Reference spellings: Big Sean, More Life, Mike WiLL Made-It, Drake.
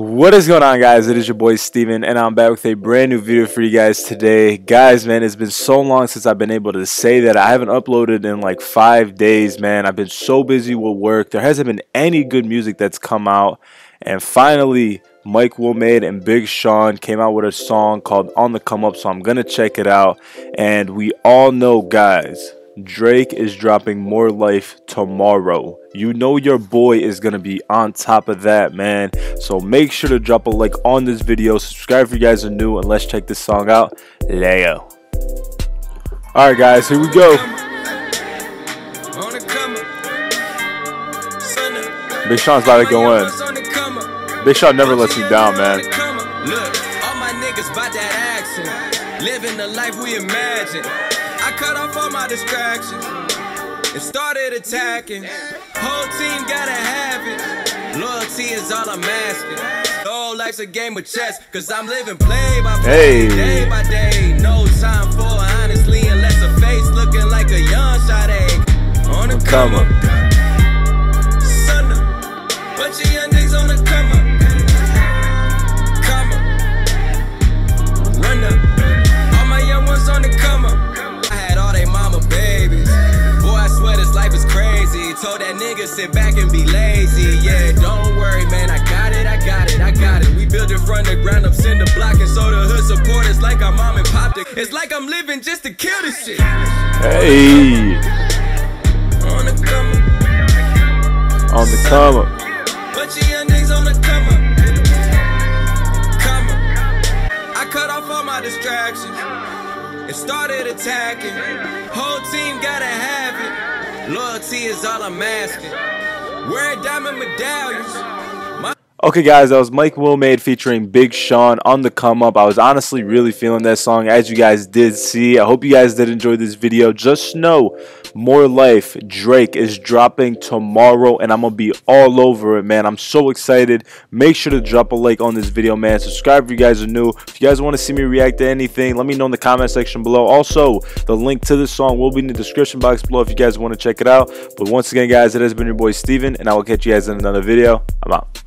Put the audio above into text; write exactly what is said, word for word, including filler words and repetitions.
What is going on, guys? It is your boy Steven, and I'm back with a brand new video for you guys today. Guys, man, it's been so long since I've been able to say that. I haven't uploaded in like five days, man. I've been so busy with work. There hasn't been any good music that's come out. And finally, Mike WiLL Made-It and Big Sean came out with a song called On The Come Up, so I'm going to check it out. And we all know, guys, Drake is dropping More Life tomorrow. You know your boy is gonna be on top of that, man. So make sure to drop a like on this video, subscribe if you guys are new, and let's check this song out. Leo. All right, guys, here we go. Big Sean's about to go in. Big Sean never lets you down, man. Look, all my niggas about that action, living the life we imagine. I cut off all my distractions and started attacking. Whole team gotta have it. Loyalty is all I'm asking. Though life's a game of chess, cause I'm living play by play, hey. Day by day. No time for honestly, unless a face looking like a young Sade. On the come up, son up. Bunch of young niggas on the come up. Come up, run up. All my young ones on the come up. Told that nigga sit back and be lazy. Yeah, don't worry, man, I got it, I got it, I got it. We build it from the ground up, send the block. And so the hood support is like our mom and pop did. It's like I'm living just to kill this shit. Hey. On the come up. On the come up. Bunch of young niggas on the come up. Come up. I cut off all my distractions and started attacking. Whole team gotta have it. Loyalty is all I'm asking. Wear diamond medallions. My okay, guys, that was Mike WiLL Made featuring Big Sean, On The Come Up. I was honestly really feeling that song, as you guys did see. I hope you guys did enjoy this video. Just know, More Life, Drake, is dropping tomorrow, and I'm going to be all over it, man. I'm so excited. Make sure to drop a like on this video, man. Subscribe if you guys are new. If you guys want to see me react to anything, let me know in the comment section below. Also, the link to this song will be in the description box below if you guys want to check it out. But once again, guys, it has been your boy Steven, and I will catch you guys in another video. I'm out.